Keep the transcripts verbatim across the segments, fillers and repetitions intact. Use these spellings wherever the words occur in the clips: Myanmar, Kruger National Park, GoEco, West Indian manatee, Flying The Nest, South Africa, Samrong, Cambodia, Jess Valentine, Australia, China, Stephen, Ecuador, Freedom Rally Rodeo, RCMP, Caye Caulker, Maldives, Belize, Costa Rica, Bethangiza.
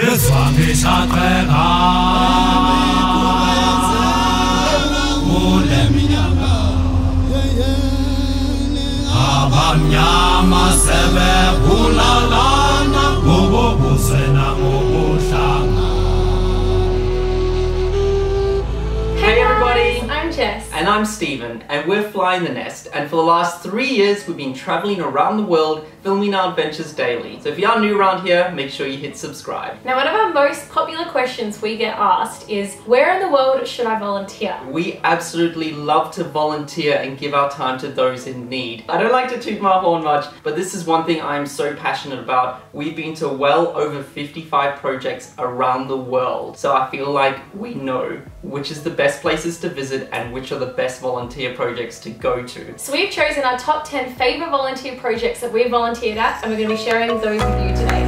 Yes, I'm the Hey everybody, I'm Jess. And I'm Stephen, and we're Flying The Nest, and for the last three years we've been travelling around the world filming our adventures daily. So if you are new around here, make sure you hit subscribe. Now, one of our most popular questions we get asked is, where in the world should I volunteer? We absolutely love to volunteer and give our time to those in need. I don't like to toot my horn much, but this is one thing I'm so passionate about. We've been to well over fifty-five projects around the world, so I feel like we know which is the best places to visit and which are the best volunteer projects to go to. So we've chosen our top ten favourite volunteer projects that we volunteer volunteered at, and we're going to be sharing those with you today.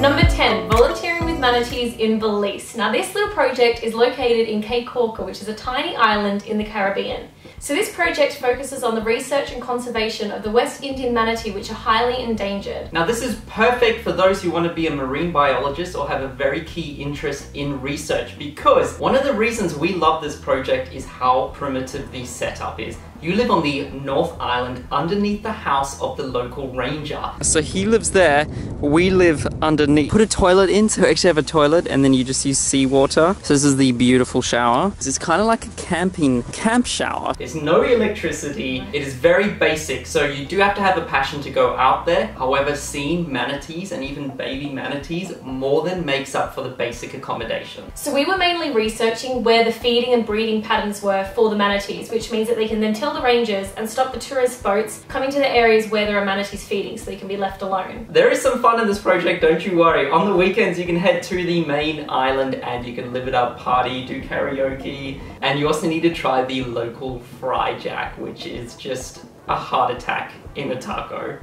Number ten, volunteering with manatees in Belize. Now this little project is located in Caye Caulker, which is a tiny island in the Caribbean. So this project focuses on the research and conservation of the West Indian manatee, which are highly endangered. Now this is perfect for those who want to be a marine biologist or have a very key interest in research, because one of the reasons we love this project is how primitive the setup is. You live on the North Island underneath the house of the local ranger. So he lives there, we live underneath. Put a toilet in, so actually have a toilet, and then you just use seawater. So this is the beautiful shower. It's kind of like a camping camp shower. It's no electricity, it is very basic, so you do have to have a passion to go out there. However, seeing manatees and even baby manatees more than makes up for the basic accommodation. So we were mainly researching where the feeding and breeding patterns were for the manatees, which means that they can then tell the rangers and stop the tourist boats coming to the areas where there are manatees feeding, so they can be left alone. There is some fun in this project, don't you worry. On the weekends you can head to the main island and you can live it up, party, do karaoke, and you also need to try the local fry jack, which is just a heart attack in a taco.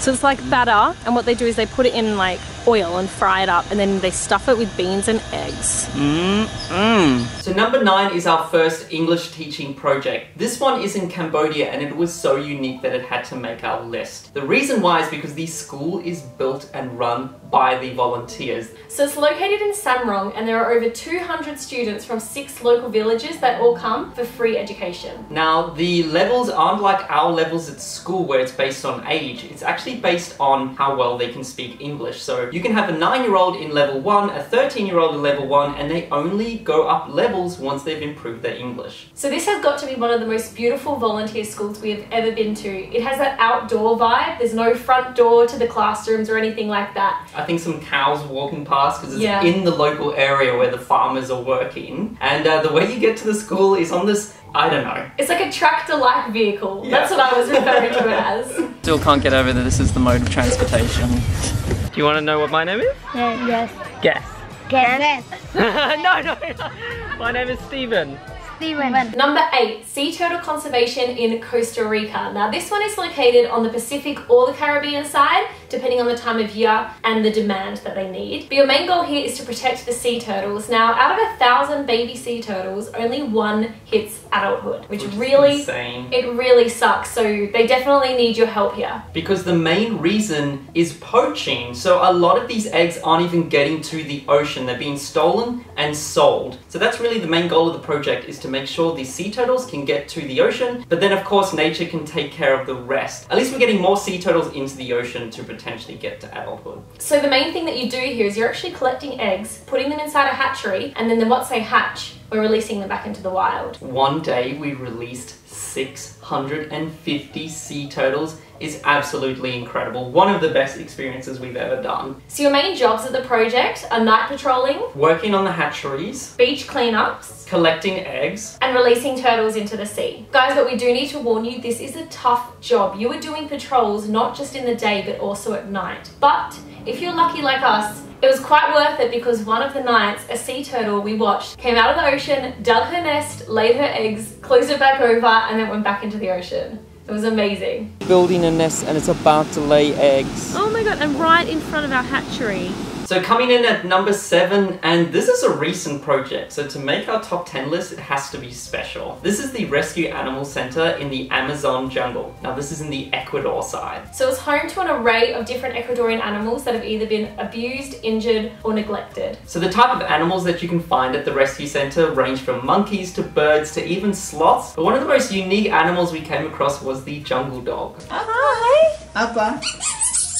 So it's like batter, and what they do is they put it in like oil and fry it up, and then they stuff it with beans and eggs. Mm-mm. So number nine is our first English teaching project. This one is in Cambodia, and it was so unique that it had to make our list. The reason why is because the school is built and run by the volunteers. So it's located in Samrong, and there are over two hundred students from six local villages that all come for free education. Now the levels aren't like our levels at school where it's based on age. It's actually based on how well they can speak English. So you can have a nine-year-old in level one, a thirteen-year-old in level one, and they only go up levels once they've improved their English. So this has got to be one of the most beautiful volunteer schools we have ever been to. It has that outdoor vibe. There's no front door to the classrooms or anything like that. I think some cows walking past because it's yeah. in the local area where the farmers are working. And uh, the way you get to the school is on this, I don't know. It's like a tractor-like vehicle. Yeah. That's what I was referring to it as. Still can't get over that this is the mode of transportation. Do you want to know what my name is? Yeah, yes. Guess. Guess. no, no, no. My name is Stephen. Stephen. Number eight, sea turtle conservation in Costa Rica. Now this one is located on the Pacific or the Caribbean side, depending on the time of year and the demand that they need. But your main goal here is to protect the sea turtles. Now, out of a thousand baby sea turtles, only one hits adulthood, which, which really, it really sucks. So they definitely need your help here. Because the main reason is poaching. So a lot of these eggs aren't even getting to the ocean. They're being stolen and sold. So that's really the main goal of the project, is to make sure these sea turtles can get to the ocean. But then of course, nature can take care of the rest. At least we're getting more sea turtles into the ocean to protect potentially get to adulthood. So the main thing that you do here is you're actually collecting eggs, putting them inside a hatchery, and then once they hatch, we're releasing them back into the wild. One day we released six hundred fifty sea turtles. Is absolutely incredible. One of the best experiences we've ever done. So your main jobs at the project are night patrolling, working on the hatcheries, beach cleanups, collecting eggs, and releasing turtles into the sea. Guys, but we do need to warn you, this is a tough job. You are doing patrols not just in the day but also at night. But if you're lucky like us, it was quite worth it, because one of the nights, a sea turtle we watched came out of the ocean, dug her nest, laid her eggs, closed it back over, and then went back into the ocean. It was amazing. Building a nest, and it's about to lay eggs. Oh my god, and right in front of our hatchery. So coming in at number seven, and this is a recent project, so to make our top ten list, it has to be special. This is the Rescue Animal Center in the Amazon jungle. Now this is in the Ecuador side. So it's home to an array of different Ecuadorian animals that have either been abused, injured, or neglected. So the type of animals that you can find at the rescue center range from monkeys to birds to even sloths. But one of the most unique animals we came across was the jungle dog. Uh, hi! Appa.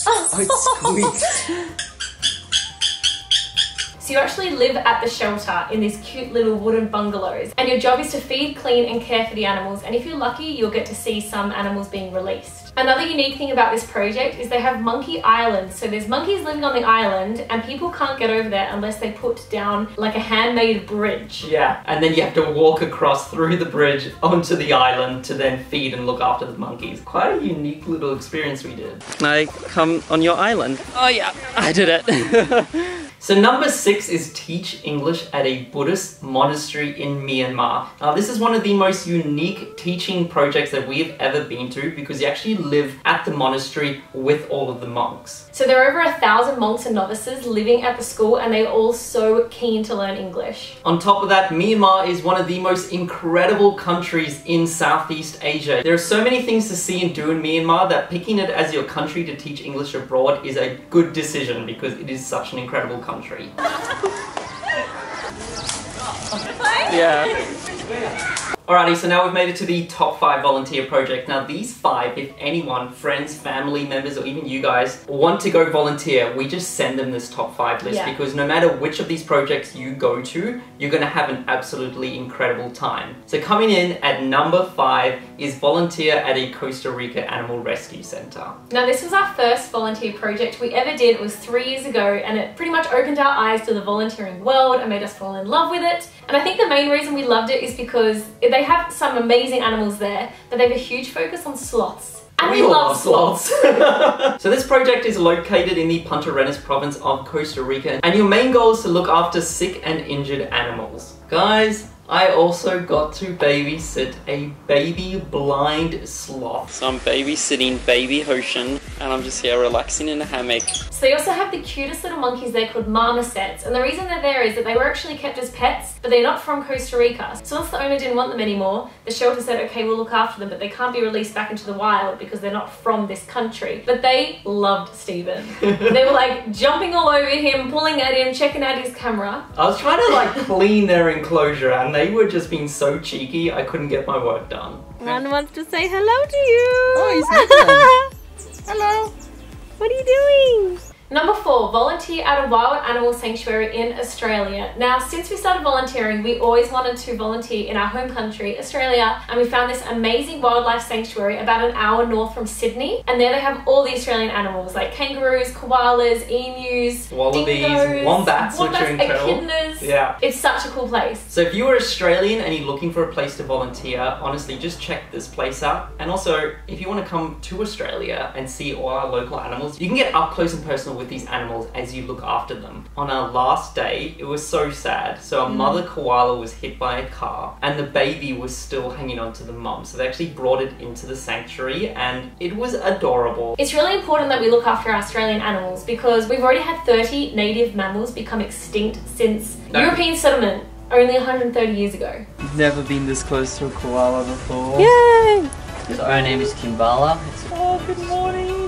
Oh, it's squeaks. So you actually live at the shelter in these cute little wooden bungalows, and your job is to feed, clean and care for the animals, and if you're lucky you'll get to see some animals being released. Another unique thing about this project is they have monkey islands, so there's monkeys living on the island and people can't get over there unless they put down like a handmade bridge. Yeah, and then you have to walk across through the bridge onto the island to then feed and look after the monkeys. Quite a unique little experience we did. Can I come on your island? Oh yeah, I did it. So number six is teach English at a Buddhist monastery in Myanmar. Now this is one of the most unique teaching projects that we've ever been to because you actually live at the monastery with all of the monks. So there are over a thousand monks and novices living at the school, and they're all so keen to learn English. On top of that, Myanmar is one of the most incredible countries in Southeast Asia. There are so many things to see and do in Myanmar that picking it as your country to teach English abroad is a good decision because it is such an incredible country. Country. Yeah. Alrighty, so now we've made it to the top five volunteer project. Now these five, if anyone, friends, family members, or even you guys want to go volunteer, we just send them this top five list, yeah. Because no matter which of these projects you go to, you're gonna have an absolutely incredible time. So coming in at number five is volunteer at a Costa Rica animal rescue center. Now this was our first volunteer project we ever did. It was three years ago, and it pretty much opened our eyes to the volunteering world and made us fall in love with it. And I think the main reason we loved it is because they They have some amazing animals there, but they have a huge focus on sloths. And we, we love, love sloths. sloths. So this project is located in the Punta Arenas province of Costa Rica, and your main goal is to look after sick and injured animals. Guys, I also got to babysit a baby blind sloth. So I'm babysitting baby Hoshin, and I'm just here relaxing in a hammock. So they also have the cutest little monkeys there called marmosets, and the reason they're there is that they were actually kept as pets, but they're not from Costa Rica. So once the owner didn't want them anymore, the shelter said, okay, we'll look after them, but they can't be released back into the wild because they're not from this country. But they loved Stephen. They were like jumping all over him, pulling at him, checking out his camera. I was trying to like clean their enclosure, and they They were just being so cheeky, I couldn't get my work done. One wants to say hello to you! Oh, he's nothing. Hello! What are you doing? Number four, volunteer at a wild animal sanctuary in Australia. Now, since we started volunteering, we always wanted to volunteer in our home country, Australia, and we found this amazing wildlife sanctuary about an hour north from Sydney. And there they have all the Australian animals, like kangaroos, koalas, emus, wallabies, dingoes, wombats, wombats, which are incredible. Echidnas. Yeah. It's such a cool place. So if you are Australian and you're looking for a place to volunteer, honestly, just check this place out. And also, if you want to come to Australia and see all our local animals, you can get up close and personal with these animals as you look after them. On our last day, it was so sad. So a mother koala was hit by a car, and the baby was still hanging on to the mum. So they actually brought it into the sanctuary, and it was adorable. It's really important that we look after our Australian animals because we've already had thirty native mammals become extinct since no. European settlement only one hundred thirty years ago. Never been this close to a koala before. Yay! So our name is Kimbala. It's oh, good morning.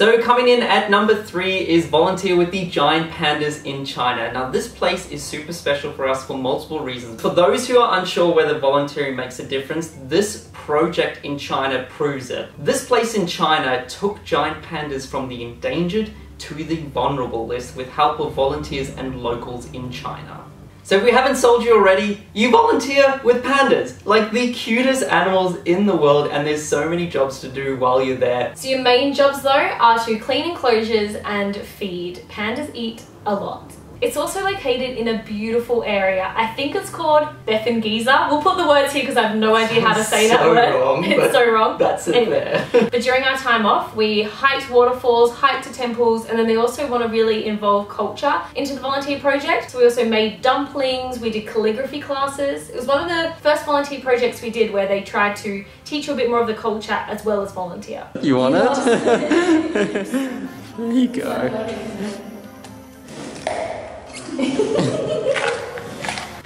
So coming in at number three is volunteer with the giant pandas in China. Now this place is super special for us for multiple reasons. For those who are unsure whether volunteering makes a difference, this project in China proves it. This place in China took giant pandas from the endangered to the vulnerable list with help of volunteers and locals in China. So if we haven't sold you already, you volunteer with pandas, like the cutest animals in the world, and there's so many jobs to do while you're there. So your main jobs though are to clean enclosures and feed. Pandas eat a lot. It's also located in a beautiful area. I think it's called Bethangiza. We'll put the words here because I have no idea how to say so that word. Wrong, it's so wrong. That's it anyway. There. But during our time off, we hiked waterfalls, hiked to temples, and then they also want to really involve culture into the volunteer project. So we also made dumplings, we did calligraphy classes. It was one of the first volunteer projects we did where they tried to teach you a bit more of the culture as well as volunteer. You want it? There you go.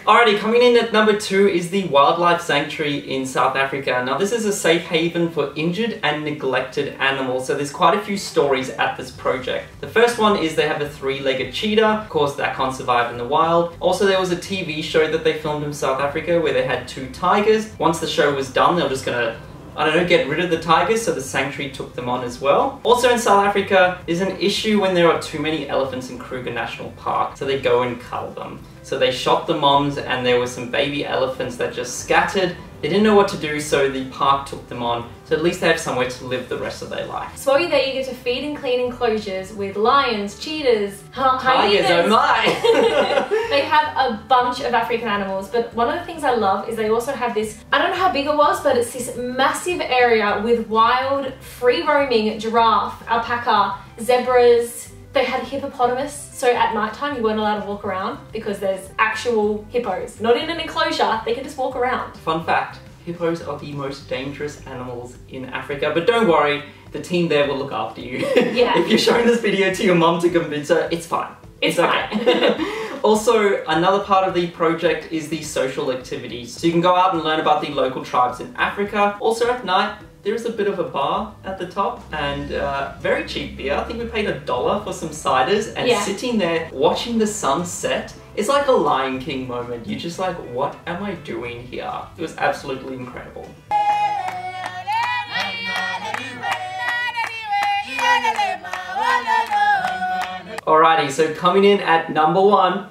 Alrighty, coming in at number two is the Wildlife Sanctuary in South Africa. Now this is a safe haven for injured and neglected animals, so there's quite a few stories at this project. The first one is they have a three-legged cheetah, of course that can't survive in the wild. Also there was a T V show that they filmed in South Africa where they had two tigers. Once the show was done, they were just gonna, I don't know, get rid of the tigers, so the sanctuary took them on as well. Also in South Africa, there's an issue when there are too many elephants in Kruger National Park, so they go and cull them. So they shot the moms and there were some baby elephants that just scattered. They didn't know what to do, so the park took them on. So at least they have somewhere to live the rest of their life. So there you get to feed and clean enclosures with lions, cheetahs, tigers, oh my! They have a bunch of African animals, but one of the things I love is they also have this, I don't know how big it was, but it's this massive area with wild, free-roaming giraffe, alpaca, zebras. They had a hippopotamus, so at night time you weren't allowed to walk around because there's actual hippos. Not in an enclosure, they can just walk around. Fun fact, hippos are the most dangerous animals in Africa, but don't worry, the team there will look after you. Yeah. If you're showing this video to your mum to convince her, it's fine. It's, it's fine. Okay. Also, another part of the project is the social activities. So you can go out and learn about the local tribes in Africa. Also at night, there is a bit of a bar at the top and uh, very cheap beer. I think we paid a dollar for some ciders and yeah. Sitting there watching the sun set, it's like a Lion King moment. You're just like, what am I doing here? It was absolutely incredible. Alrighty, so coming in at number one,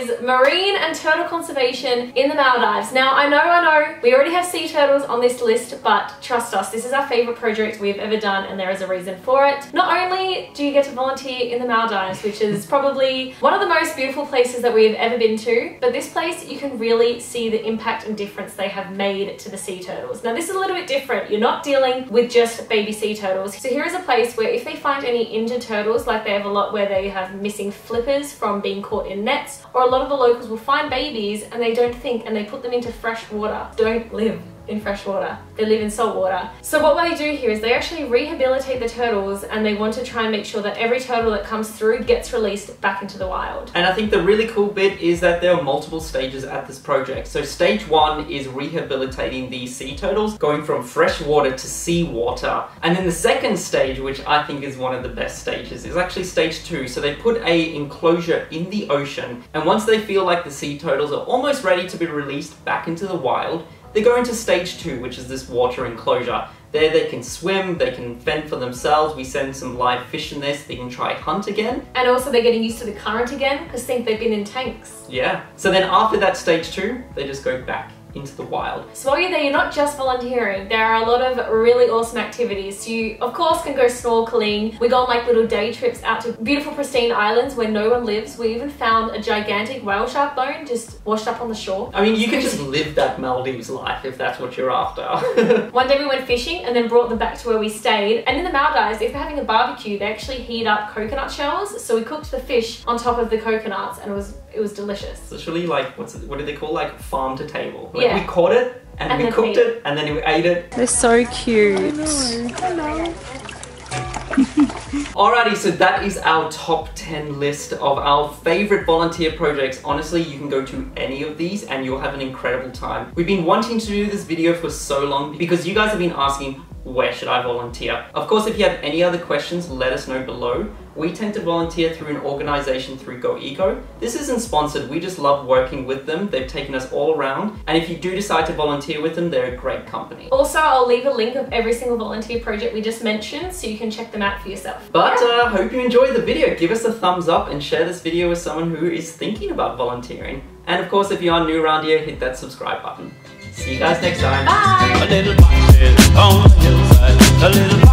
is marine and turtle conservation in the Maldives. Now I know, I know, we already have sea turtles on this list, but trust us, this is our favourite project we've ever done and there is a reason for it. Not only do you get to volunteer in the Maldives, which is probably one of the most beautiful places that we've ever been to, but this place you can really see the impact and difference they have made to the sea turtles. Now this is a little bit different, you're not dealing with just baby sea turtles. So here is a place where if they find any injured turtles, like they have a lot where they have missing flippers from being caught in nets, or a lot of the locals will find babies and they don't think and they put them into fresh water. Don't live in fresh water. They live in salt water. So what they do here is they actually rehabilitate the turtles and they want to try and make sure that every turtle that comes through gets released back into the wild. And I think the really cool bit is that there are multiple stages at this project. So stage one is rehabilitating the sea turtles, going from fresh water to sea water. And then the second stage, which I think is one of the best stages, is actually stage two. So they put a enclosure in the ocean and once they feel like the sea turtles are almost ready to be released back into the wild, they go into stage two, which is this water enclosure. There they can swim, they can fend for themselves, we send some live fish in there so they can try hunt again. And also they're getting used to the current again, because think they've been in tanks. Yeah. So then after that stage two, they just go back into the wild. So while you're there, you're not just volunteering. There are a lot of really awesome activities. So you, of course, can go snorkeling. We go on like little day trips out to beautiful pristine islands where no one lives. We even found a gigantic whale shark bone just washed up on the shore. I mean, you can just live that Maldives life if that's what you're after. One day we went fishing and then brought them back to where we stayed. And in the Maldives, if they're having a barbecue, they actually heat up coconut shells. So we cooked the fish on top of the coconuts and it was it was delicious. It's literally like, what's it, what do they call, like farm to table? Like, yeah. We caught it, and, and we cooked it, and then we ate it. They're so cute. I know. Hello. Alrighty, so that is our top ten list of our favourite volunteer projects. Honestly, you can go to any of these and you'll have an incredible time. We've been wanting to do this video for so long because you guys have been asking, where should I volunteer? Of course, if you have any other questions, let us know below. We tend to volunteer through an organisation through GoEco. This isn't sponsored, we just love working with them. They've taken us all around. And if you do decide to volunteer with them, they're a great company. Also, I'll leave a link of every single volunteer project we just mentioned so you can check them out for yourself. But I uh, hope you enjoyed the video. Give us a thumbs up and share this video with someone who is thinking about volunteering. And of course, if you are new around here, hit that subscribe button. See you guys next time. Bye! A little